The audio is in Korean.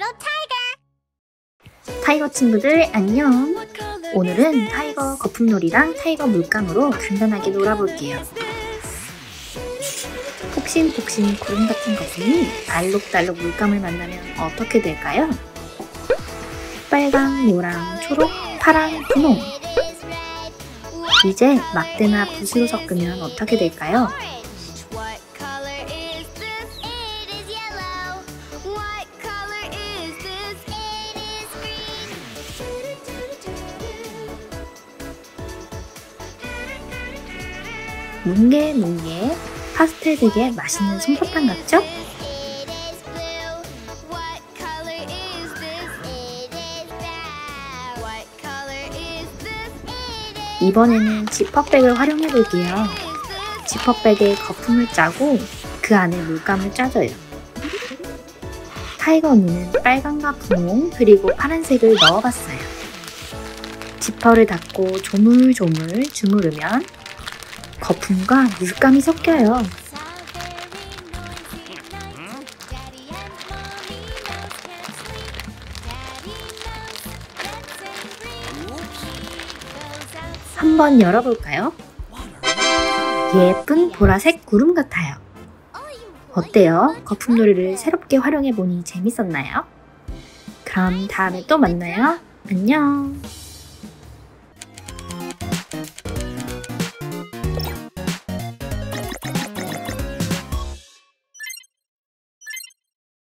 마이리틀타이거! 타이거 친구들 안녕! 오늘은 타이거 거품놀이랑 타이거 물감으로 간단하게 놀아볼게요. 폭신폭신 구름 같은 거품이 알록달록 물감을 만나면 어떻게 될까요? 빨강, 노랑, 초록, 파랑, 분홍. 이제 막대나 붓으로 섞으면 어떻게 될까요? 뭉게뭉게 파스텔 되게 맛있는 솜사탕 같죠? 이번에는 지퍼백을 활용해볼게요. 지퍼백에 거품을 짜고 그 안에 물감을 짜줘요. 타이거 언니는 빨강과 분홍 그리고 파란색을 넣어봤어요. 지퍼를 닫고 조물조물 주무르면 거품과 물감이 섞여요. 한번 열어볼까요? 예쁜 보라색 구름 같아요. 어때요? 거품놀이를 새롭게 활용해보니 재밌었나요? 그럼 다음에 또 만나요. 안녕!